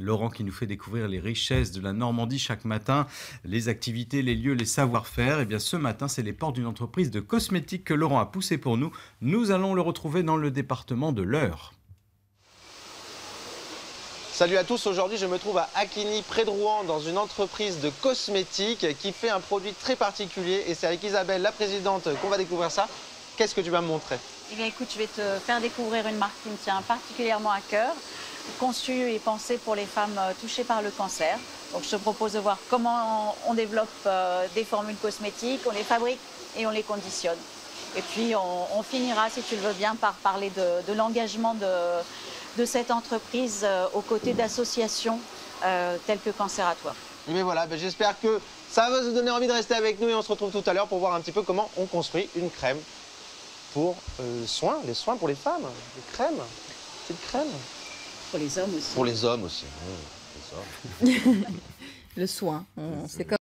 Laurent qui nous fait découvrir les richesses de la Normandie chaque matin, les activités, les lieux, les savoir-faire. Et bien ce matin, c'est les portes d'une entreprise de cosmétiques que Laurent a poussé pour nous. Nous allons le retrouver dans le département de l'Eure. Salut à tous, aujourd'hui je me trouve à Aquini, près de Rouen, dans une entreprise de cosmétiques qui fait un produit très particulier. Et c'est avec Isabelle, la présidente, qu'on va découvrir ça. Qu'est-ce que tu vas me montrer? Eh bien écoute, je vais te faire découvrir une marque qui me tient particulièrement à cœur, conçue et pensée pour les femmes touchées par le cancer. Donc je te propose de voir comment on développe des formules cosmétiques, on les fabrique et on les conditionne. Et puis on finira, si tu le veux bien, par parler de l'engagement de cette entreprise aux côtés d'associations telles que Cancer à toi. Mais voilà, j'espère que ça va vous donner envie de rester avec nous et on se retrouve tout à l'heure pour voir un petit peu comment on construit une crème pour les soins pour les femmes, les crèmes, petites crèmes. Pour les hommes aussi. Pour les hommes aussi. Mmh, les hommes. Le soin, c'est comme